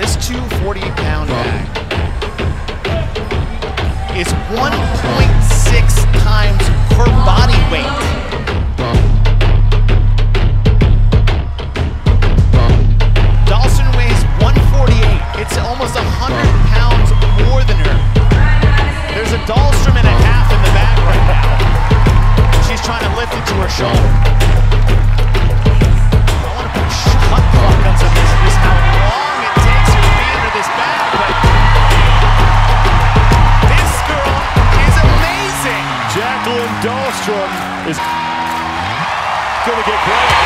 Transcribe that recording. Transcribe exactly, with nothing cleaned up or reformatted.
this two forty pound bag is one point six times her body weight. Jacqueline Dahlstrøm is going to get great.